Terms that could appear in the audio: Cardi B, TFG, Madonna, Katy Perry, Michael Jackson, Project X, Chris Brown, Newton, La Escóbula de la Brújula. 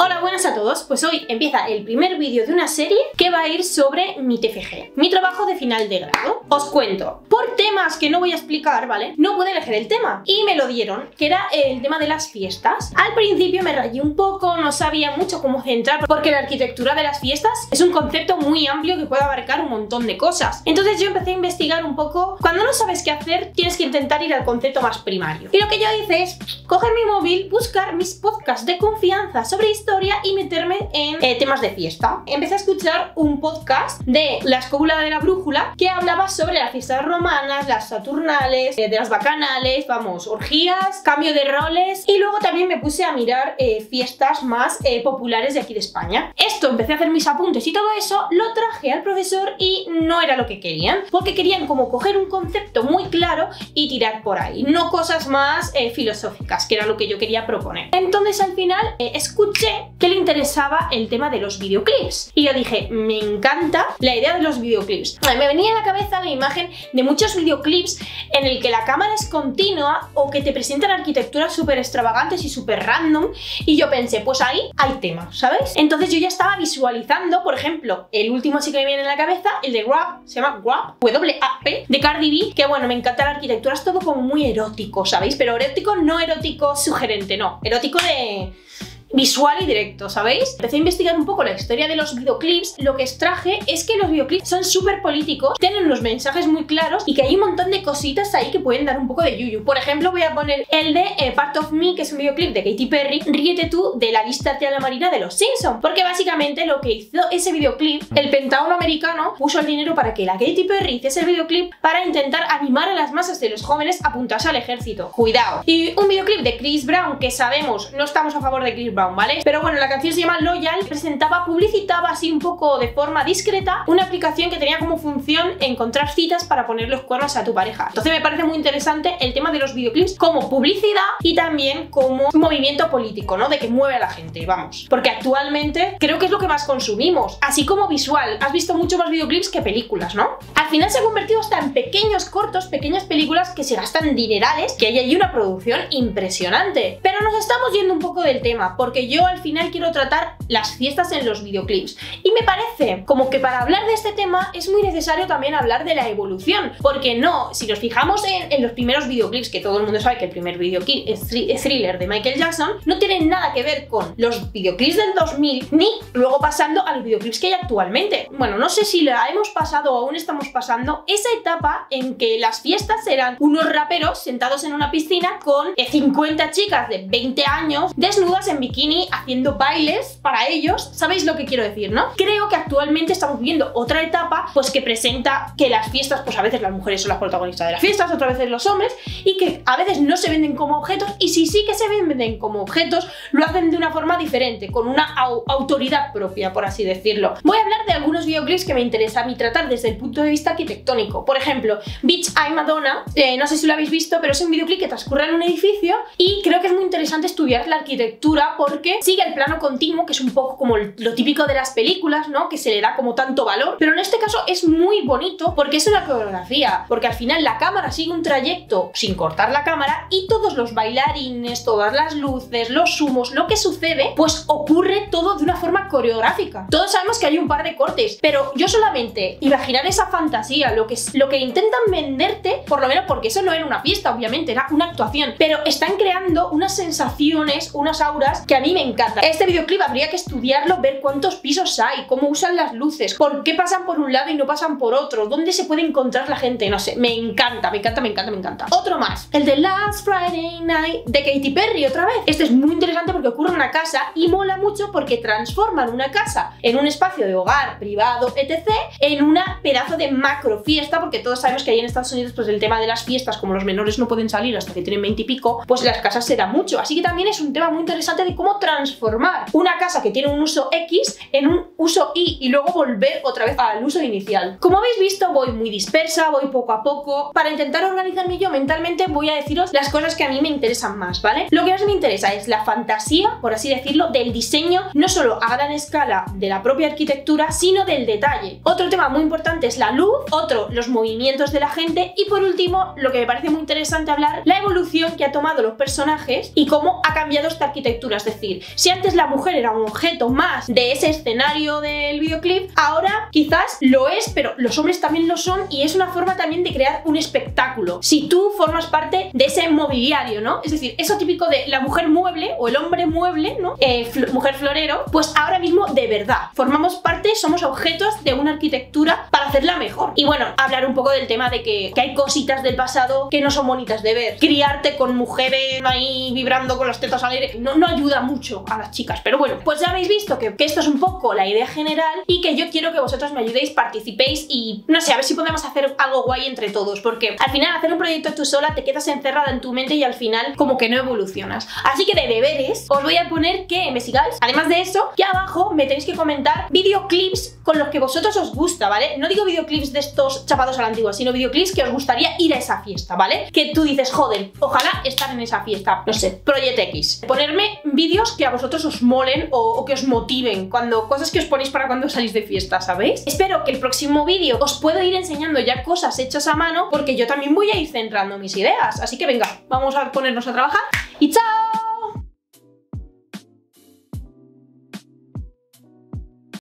Hola, buenas a todos. Pues hoy empieza el primer vídeo de una serie que va a ir sobre mi TFG, mi trabajo de final de grado. Os cuento, por temas que no voy a explicar, ¿vale? No pude elegir el tema y me lo dieron, que era el tema de las fiestas. Al principio me rayé un poco, no sabía mucho cómo centrar, porque la arquitectura de las fiestas es un concepto muy amplio que puede abarcar un montón de cosas. Entonces yo empecé a investigar un poco. Cuando no sabes qué hacer, tienes que intentar ir al concepto más primario. Y lo que yo hice es coger mi móvil, buscar mis podcasts de confianza sobre historia y meterme en temas de fiesta. Empecé a escuchar un podcast de La Escóbula de la Brújula que hablaba sobre las fiestas romanas, las saturnales, de las bacanales, vamos, orgías, cambio de roles, y luego también me puse a mirar fiestas más populares de aquí de España. Esto, empecé a hacer mis apuntes y todo eso, lo traje al profesor y no era lo que querían, porque querían como coger un concepto muy claro y tirar por ahí, no cosas más filosóficas, que era lo que yo quería proponer. Entonces al final escuché que le interesaba el tema de los videoclips. Y yo dije, me encanta la idea de los videoclips. Me venía a la cabeza la imagen de muchos videoclips en el que la cámara es continua o que te presentan arquitecturas súper extravagantes y súper random. Y yo pensé, pues ahí hay tema, ¿sabes? Entonces yo ya estaba visualizando, por ejemplo, el último sí que me viene en la cabeza, el de Wrap, se llama Wrap, W-A-P, de Cardi B, que bueno, me encanta la arquitectura, es todo como muy erótico, ¿sabéis? Pero erótico, no erótico sugerente, no, erótico de... visual y directo, ¿sabéis? Empecé a investigar un poco la historia de los videoclips. Lo que extraje es que los videoclips son súper políticos, tienen unos mensajes muy claros y que hay un montón de cositas ahí que pueden dar un poco de yuyu. Por ejemplo, voy a poner el de Part of Me, que es un videoclip de Katy Perry, Ríete tú de la lista de la marina de los Simpsons, porque básicamente lo que hizo ese videoclip, el Pentágono americano puso el dinero para que la Katy Perry hiciese el videoclip para intentar animar a las masas de los jóvenes a apuntarse al ejército. Cuidado. Y un videoclip de Chris Brown, que sabemos, no estamos a favor de Chris Brown, ¿vale? Pero bueno, la canción se llama Loyal, publicitaba así un poco de forma discreta una aplicación que tenía como función encontrar citas para poner los cuernos a tu pareja. Entonces me parece muy interesante el tema de los videoclips como publicidad y también como movimiento político, ¿no? De que mueve a la gente, vamos. Porque actualmente creo que es lo que más consumimos, así como visual. Has visto mucho más videoclips que películas, ¿no? Al final se han convertido hasta en pequeños cortos, pequeñas películas que se gastan dinerales, que hay allí una producción impresionante. Pero nos estamos yendo un poco del tema, porque yo al final quiero tratar las fiestas en los videoclips. Y me parece como que para hablar de este tema es muy necesario también hablar de la evolución, porque no, si nos fijamos en los primeros videoclips, que todo el mundo sabe que el primer videoclip es Thriller de Michael Jackson, no tienen nada que ver con los videoclips del 2000 ni luego pasando a los videoclips que hay actualmente. Bueno, no sé si la hemos pasado o aún estamos pasando esa etapa en que las fiestas eran unos raperos sentados en una piscina con 50 chicas de 20 años desnudas en bikini, haciendo bailes para ellos, ¿sabéis lo que quiero decir, no? Creo que actualmente estamos viviendo otra etapa, pues que presenta que las fiestas, pues a veces las mujeres son las protagonistas de las fiestas, otras veces los hombres, y que a veces no se venden como objetos, y si sí que se venden como objetos, lo hacen de una forma diferente, con una autoridad propia, por así decirlo. Voy a hablar de algunos videoclips que me interesa a mí tratar desde el punto de vista arquitectónico. Por ejemplo, Bitch I'm Madonna, no sé si lo habéis visto, pero es un videoclip que transcurre en un edificio, y creo que es muy interesante estudiar la arquitectura porque sigue el plano continuo, que es un poco como lo típico de las películas, ¿no? Que se le da como tanto valor, pero en este caso es muy bonito porque es una coreografía, porque al final la cámara sigue un trayecto sin cortar la cámara y todos los bailarines, todas las luces, los humos, lo que sucede, pues ocurre todo de una forma coreográfica. Todos sabemos que hay un par de cortes, pero yo solamente imaginar esa fantasía, lo que intentan venderte, por lo menos porque eso no era una fiesta, obviamente, era una actuación, pero están creando unas sensaciones, unas auras que a mí me encanta. Este videoclip habría que estudiarlo, ver cuántos pisos hay, cómo usan las luces, por qué pasan por un lado y no pasan por otro, dónde se puede encontrar la gente, no sé, me encanta, me encanta, me encanta, me encanta. Otro más, el de Last Friday Night de Katy Perry, otra vez. Este es muy interesante porque ocurre en una casa y mola mucho porque transforman una casa en un espacio de hogar, privado, etc., en una pedazo de macro fiesta, porque todos sabemos que ahí en Estados Unidos, pues el tema de las fiestas, como los menores no pueden salir hasta que tienen 20 y pico, pues las casas se dan mucho, así que también es un tema muy interesante de cómo transformar una casa que tiene un uso X en un uso Y y luego volver otra vez al uso inicial. Como habéis visto, voy muy dispersa, voy poco a poco. Para intentar organizarme yo mentalmente voy a deciros las cosas que a mí me interesan más, ¿vale? Lo que más me interesa es la fantasía, por así decirlo, del diseño, no solo a gran escala de la propia arquitectura, sino del detalle. Otro tema muy importante es la luz, otro, los movimientos de la gente y por último, lo que me parece muy interesante hablar, la evolución que ha tomado los personajes y cómo ha cambiado esta arquitectura. decir, si antes la mujer era un objeto más de ese escenario del videoclip, ahora quizás lo es, pero los hombres también lo son, y es una forma también de crear un espectáculo, si tú formas parte de ese mobiliario, ¿no? Es decir, eso típico de la mujer mueble o el hombre mueble, ¿no? Mujer florero, pues ahora mismo de verdad formamos parte, somos objetos de una arquitectura para hacerla mejor. Y bueno, hablar un poco del tema de que hay cositas del pasado que no son bonitas de ver. Criarte con mujeres ahí vibrando con los tetas al aire no ayuda mucho a las chicas, pero bueno, pues ya habéis visto que esto es un poco la idea general y que yo quiero que vosotros me ayudéis, participéis y no sé, a ver si podemos hacer algo guay entre todos, porque al final hacer un proyecto tú sola te quedas encerrada en tu mente y al final como que no evolucionas. Así que de deberes os voy a poner que me sigáis. Además de eso, aquí abajo me tenéis que comentar videoclips con los que vosotros os gusta, ¿vale? No digo videoclips de estos chapados a la antigua, sino videoclips que os gustaría ir a esa fiesta, ¿vale? Que tú dices, joder, ojalá estar en esa fiesta, no sé, Project X. Ponerme vídeos que a vosotros os molen o que os motiven, cosas que os ponéis para cuando salís de fiesta, ¿sabéis? Espero que el próximo vídeo os pueda ir enseñando ya cosas hechas a mano, porque yo también voy a ir centrando mis ideas. Así que venga, vamos a ponernos a trabajar y ¡chao!